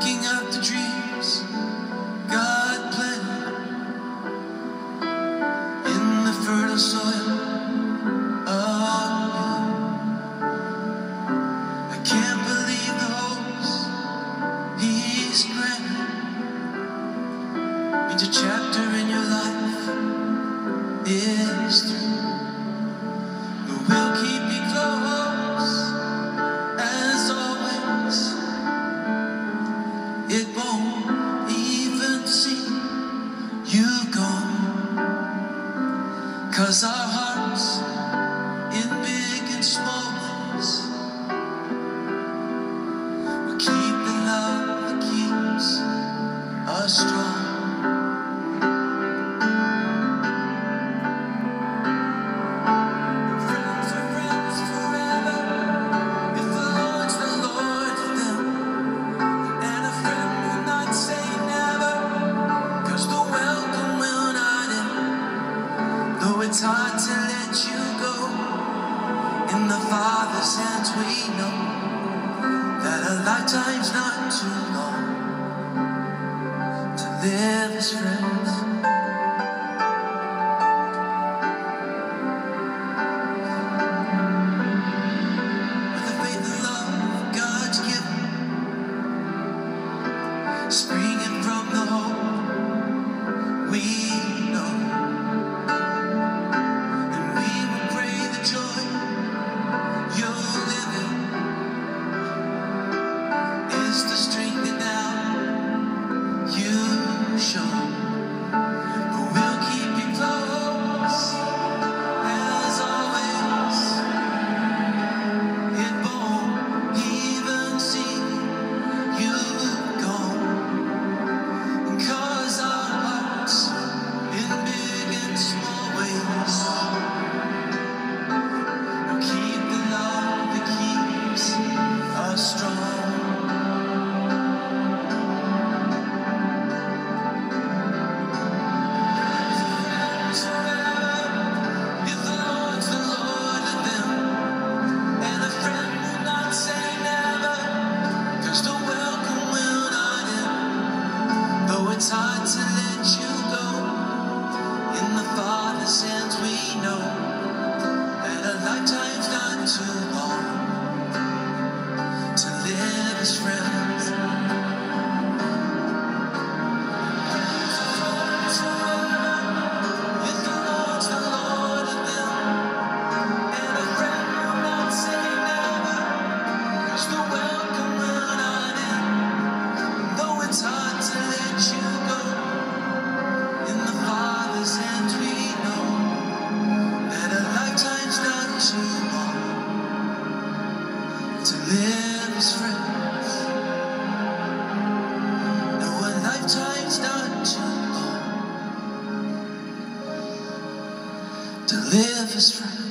picking up the dreams God planted in the fertile soil of me. I can't believe the hopes He's granted. Means a chapter in your life is through, but we'll keep you close as always. It won't even seem you've gone, 'cause our hearts in big and small ways will keep the love that keeps us strong. It's hard to let you go. In the Father's hands we know that a lifetime's not too long to live as friends. With the faith and love God's given, springing from the hope we to live as friends.